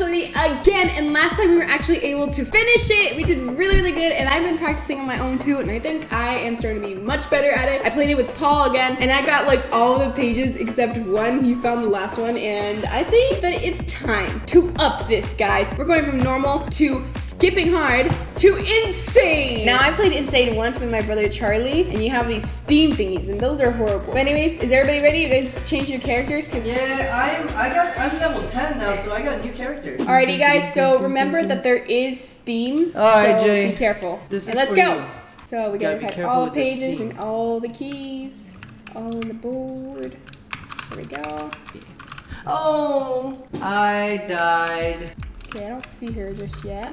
Lunch Lady again, and last time we were actually able to finish it. We did really, really good, and I've been practicing on my own too, and I think I am starting to be much better at it. I played it with Paul again, and I got like all the pages except one. He found the last one, and I think that it's time to up this, guys. We're going from normal to skipping hard to insane. Now I played Insane once with my brother Charlie, and you have these steam thingies, and those are horrible. But anyways, is everybody ready? You guys change your characters? Yeah, I'm level 10 now, so I got a new character. Alrighty guys, so remember that there is steam. Alright, so Jay, be careful. This and is let's go. You. So we gotta pack all the pages and all the keys, all on the board. There we go. Oh, I died. Okay, I don't see her just yet. I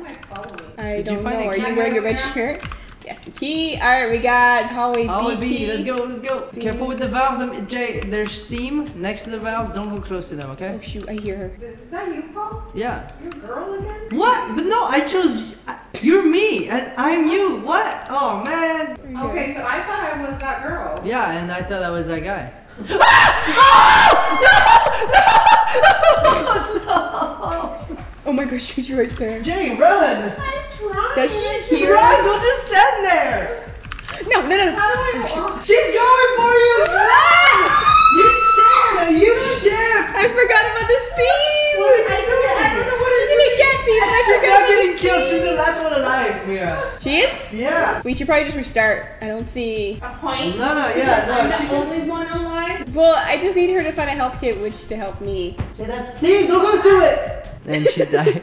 don't know. Are you wearing your red shirt? Yes, the key. All right, we got hallway B key. Let's go, let's go. Be careful with the valves. Jay, there's steam next to the valves. Don't go close to them, okay? Oh shoot, I hear her. Is that you, Paul? Yeah. You're a girl again? What? But no, I chose. You're me, and I'm you. What? Oh man. Okay, so I thought I was that girl. Yeah, and I thought I was that guy. Ah! No! No! No! No! Oh my gosh, she's right there. Jay, run! I'm trying. Does she hear? Run, don't just stand there! No, no, no. How do I walk? She's going for you! You shared! You shared! I forgot about the steam! Wait, I don't know what she didn't get these. I forgot about the steam. She's not getting killed. She's the last one alive, Mira. She is? Yeah. We should probably just restart. I don't see a point. No, no, yeah, no. She's the only one alive. Well, I just need her to find a health kit, which to help me. Jay, that's steam. Don't go to it. And she died.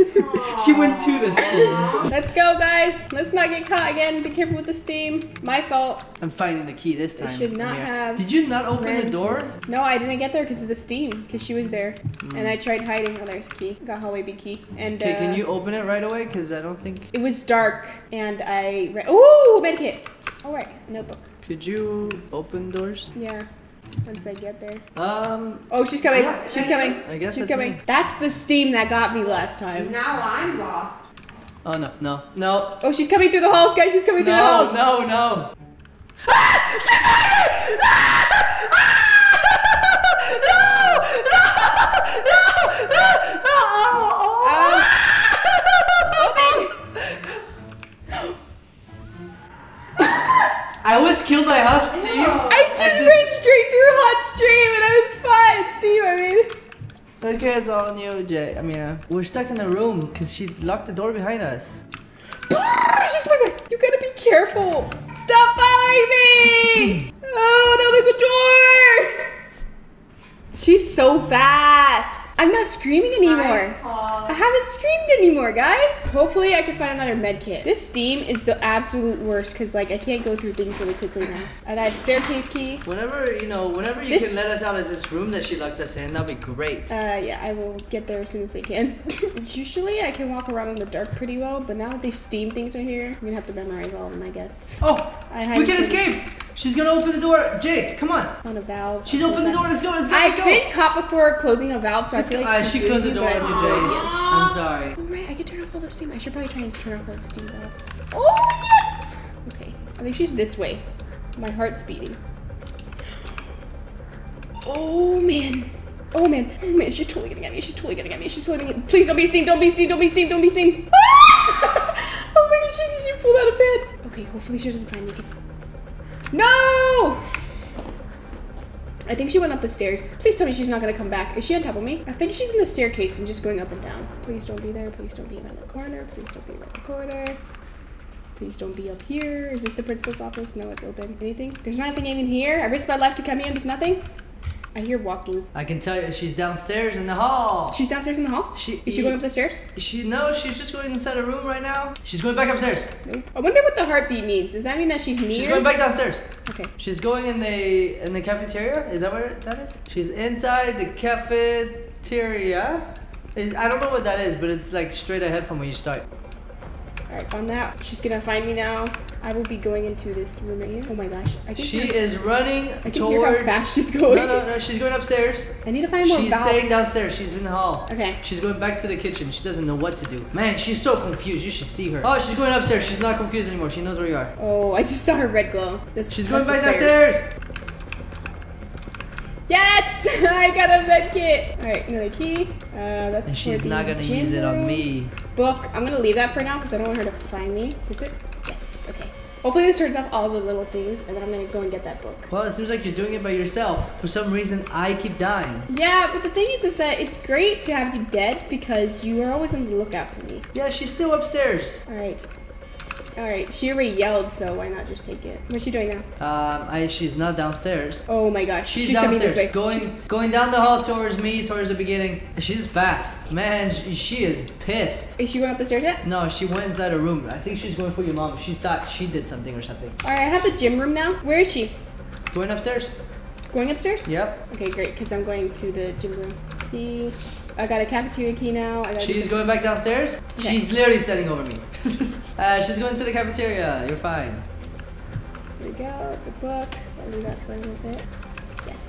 She went to the steam. Let's go, guys. Let's not get caught again. Be careful with the steam. My fault. I'm finding the key this time. I should not have. Did you not open the door? No, I didn't get there because of the steam. Because she was there, and I tried hiding. Oh, there's a key. Got hallway B key. And okay, can you open it right away? Because I don't think it was dark, and I ooh, medkit. All right, notebook. Could you open doors? Yeah. Once I get there. Oh, she's coming. Yeah, she's coming. I guess she's coming. Me. That's the steam that got me last time. Now I'm lost. Oh no, no, no. Oh, she's coming through the halls, guys. She's coming through the halls. No, no, no. Ah! She's coming! Ah! Ah! No! No! No! No! No! I was killed by hot steam. I just ran straight through hot steam and I was fine. Steam, I mean. Okay, it's all new, Jay. I mean, we're stuck in a room because she locked the door behind us. You gotta be careful. Stop following me. Oh no, there's a door. She's so fast. I'm not screaming anymore. I haven't screamed anymore, guys. Hopefully I can find another med kit. This steam is the absolute worst because like I can't go through things really quickly now. And I have staircase key. Whenever, you know, whenever you can let us out of this room that she locked us in, that'd be great. Yeah, I will get there as soon as I can. Usually I can walk around in the dark pretty well, but now that these steam things are here, I'm gonna have to memorize all of them, I guess. Oh, we can escape. She's gonna open the door. Jay, come on. On a valve. She's opened the door. Let's go. Let's go. I've been caught before closing a valve, so I feel like she closed the door on you, Jay. I'm sorry. All right, I can turn off all the steam. I should probably try and turn off all the steam valves. Oh yes. Okay. I think she's this way. My heart's beating. Oh man. Oh man. Oh man. She's totally gonna get me. She's totally gonna get me. She's totally gonna get me. Please don't be steam. Don't be steam. Don't be steam. Don't be steam. Ah! Oh my God. She pulled out a pad. Okay. Hopefully she doesn't find me. No! I think she went up the stairs. Please tell me she's not gonna come back. Is she on top of me? I think she's in the staircase and just going up and down. Please don't be there. Please don't be around the corner. Please don't be around the corner. Please don't be up here. Is this the principal's office? No, it's open. Anything? There's nothing even here. I risked my life to come in. There's nothing. I hear walking. I can tell you she's downstairs in the hall. She's downstairs in the hall? Is she going up the stairs? No, she's just going inside a room right now. She's going back upstairs. Nope. I wonder what the heartbeat means. Does that mean that she's near? She's going back downstairs. Okay. She's going in the cafeteria? Is that where that is? She's inside the cafeteria. I don't know what that is, but it's like straight ahead from where you start. Alright, found that. She's gonna find me now. I will be going into this room right here. Oh my gosh. I think she is running towards... how fast she's going. No, no, no. She's going upstairs. I need to find more valves. She's staying downstairs. She's in the hall. Okay. She's going back to the kitchen. She doesn't know what to do. Man, she's so confused. You should see her. Oh, she's going upstairs. She's not confused anymore. She knows where you are. Oh, I just saw her red glow. She's going back downstairs. Yes! Yes! I got a med kit. All right, another key. That's and she's not gonna use it on me. Book. I'm gonna leave that for now because I don't want her to find me. Is it? Yes. Okay. Hopefully this turns off all the little things, and then I'm gonna go and get that book. Well, it seems like you're doing it by yourself. For some reason, I keep dying. Yeah, but the thing is that it's great to have you dead because you are always on the lookout for me. Yeah, she's still upstairs. All right. All right, she already yelled, so why not just take it? What's she doing now? She's not downstairs. Oh my gosh, she's downstairs. Going down the hall towards me, towards the beginning. She's fast, man. She is pissed. Is she going up the stairs yet? No, she went inside her room. I think she's going for your mom. She thought she did something or something. All right, I have the gym room now. Where is she? Going upstairs. Going upstairs? Yep. Okay, great, because I'm going to the gym room. Key. I got a cafeteria key now. She's going back downstairs. Okay. She's literally standing over me. She's going to the cafeteria. You're fine. Here we go. It's a book. I'll do that for a little bit. Yes.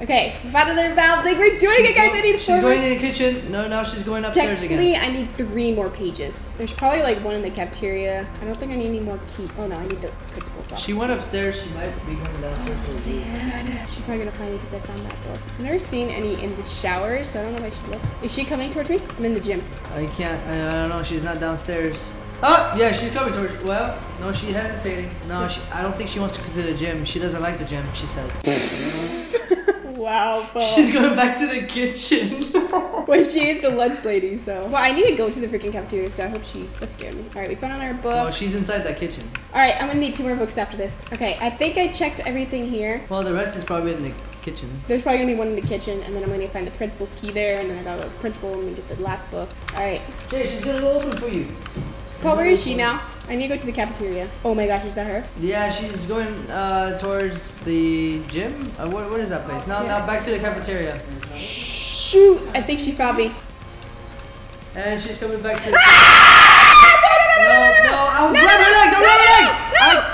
Okay. We've had another valve thing. We're doing it, guys. I need four. She's going to the kitchen. No, now she's going upstairs again. Technically, I need 3 more pages. There's probably like 1 in the cafeteria. I don't think I need any more key. Oh, no. I need the principal's office. She went upstairs. She might be going downstairs. Oh, man. She's probably going to find me because I found that book. I've never seen any in the shower, so I don't know if I should look. Is she coming towards me? I'm in the gym. I can't. I don't know. She's not downstairs. Oh, yeah, she's coming towards you. Well, no, she's hesitating. No, I don't think she wants to go to the gym. She doesn't like the gym, she says. Wow, Paul. She's going back to the kitchen. Well, she is the lunch lady, so. Well, I need to go to the freaking cafeteria, so I hope that scared me. All right, we found our book. Oh, she's inside that kitchen. All right, I'm gonna need 2 more books after this. Okay, I think I checked everything here. Well, the rest is probably in the kitchen. There's probably gonna be 1 in the kitchen, and then I'm gonna find the principal's key there, and then I gotta go to the principal and get the last book. All right. Yeah, she's gonna open for you. Paul, where is she now? I need to go to the cafeteria. Oh my gosh, is that her? Yeah, she's going towards the gym. What is that place? Now back to the cafeteria. Shoot, I think she found me. And she's coming back to the... No, I'll grab her legs, I'll grab her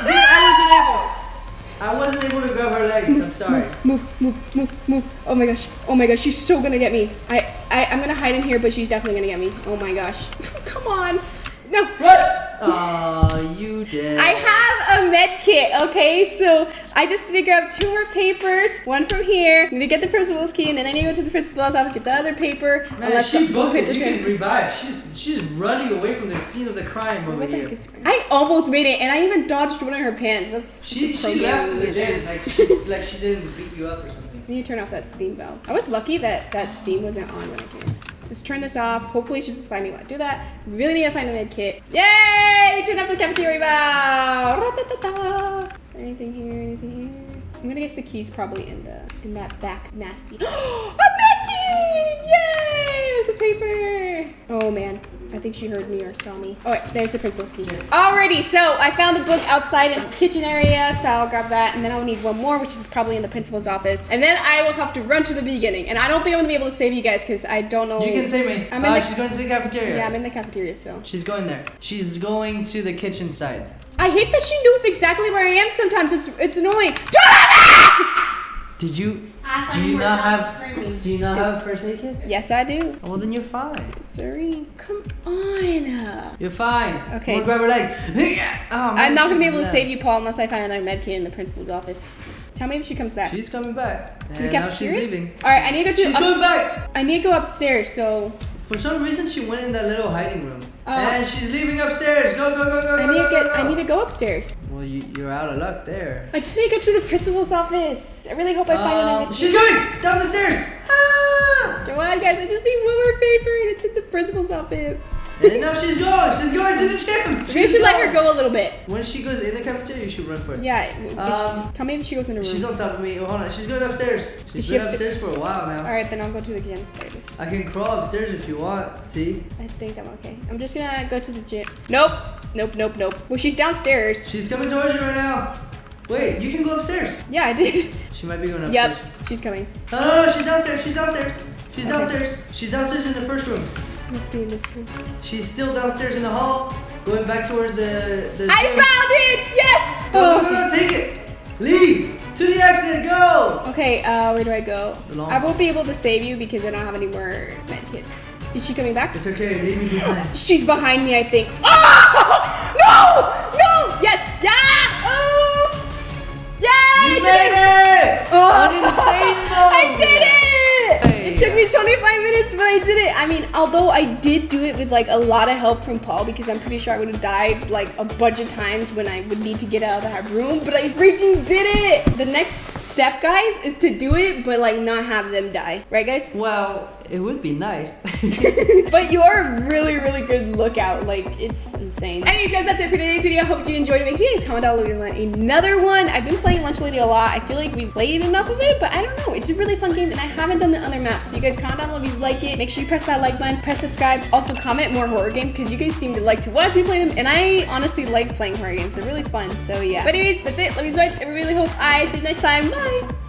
legs! I wasn't able to grab her legs, I'm sorry. Move. Oh my gosh, she's so gonna get me. I'm gonna hide in here, but she's definitely gonna get me. Oh my gosh, come on. No. What? Oh, you did. I have a med kit, okay? So I just need to grab 2 more papers, 1 from here. I need to get the principal's key, and then I need to go to the principal's office, get the other paper. Man, she booked it. You can revive. She's running away from the scene of the crime over here. I almost made it, and I even dodged one of her pants. She left in the gym like she didn't beat you up or something. I need to turn off that steam valve. I was lucky that steam wasn't on when I came. Just turn this off. Hopefully she just find me while I do that. Really need to find a med kit. Yay! We turned off the cafeteria valve. Is there anything here? Anything here? I'm gonna guess the key's probably in that back nasty. A med kit! Yay! There's a paper. Oh man, I think she heard me or saw me. Oh wait, there's the principal's key. Alrighty, so I found the book outside in the kitchen area, so I'll grab that, and then I'll need 1 more, which is probably in the principal's office, and then I will have to run to the beginning, and I don't think I'm gonna be able to save you guys because I don't know. You can save me. She's going to the cafeteria. Yeah, I'm in the cafeteria, so. She's going there. She's going to the kitchen side. I hate that she knows exactly where I am sometimes. It's annoying. Do you not have first aid kit? Yes, I do. Well, then you're fine. Sorry. Come on. You're fine. Okay. We'll grab her legs. Oh, man, I'm not going to be able to save you, Paul, unless I find another med kit in the principal's office. Tell me if she comes back. She's coming back. And now she's leaving. All right, I need to go to... She's coming back. I need to go upstairs, so... For some reason, she went in that little hiding room. And she's leaving upstairs. Go, I need to go upstairs. Well, you're out of luck there. I just need to go to the principal's office. I really hope I find another. She's coming down the stairs. Ah! Come on, guys. I just need 1 more paper, and it's in the principal's office. And now she's gone. She's going to the gym. We should let her go a little bit. When she goes in the cafeteria, you should run for it. Yeah. Tell me if she goes in her room. She's on top of me. Oh, hold on. She's going upstairs. She's been upstairs for a while now. All right, then I'll go to the gym. I can crawl upstairs if you want. See? I think I'm okay. I'm just gonna go to the gym. Nope. Well, she's downstairs. She's coming towards you right now. Wait, you can go upstairs. Yeah, I did. She might be going upstairs. Yep, she's coming. Oh, she's downstairs. She's downstairs in the first room. Must be in this room. She's still downstairs in the hall, going back towards the I found it! Yes! Go, take it! Leave! To the exit, go! Okay, where do I go? I won't be able to save you because I don't have any more med kits. Is she coming back? It's okay, leave me behind. She's behind me, I think. Oh! No! Yes! Yeah! Oh! Yay! You made it! on Insane Mom. I did it! Hey. It took me 25 minutes, but I did it. I mean, although I did do it with like a lot of help from Paul, because I'm pretty sure I would have died like a bunch of times when I would need to get out of that room, but I freaking did it! The next step, guys, is to do it, but like not have them die. Right, guys? Well, it would be nice. But you are a really, really good lookout. Like, it's insane. Anyways, guys, that's it for today's video. I hope you enjoyed it. Make sure you guys comment down below and another one. I've been playing Lunch Lady a lot. I feel like we've played enough of it, but I don't know. It's a really fun game, and I haven't done the other maps. So you guys comment down below if you like it. Make sure you press that like button. Press subscribe. Also, comment more horror games, because you guys seem to like to watch me play them, and I honestly like playing horror games. They're really fun, so yeah. But anyways, that's it. Love you so much. I really hope I see you next time. Bye!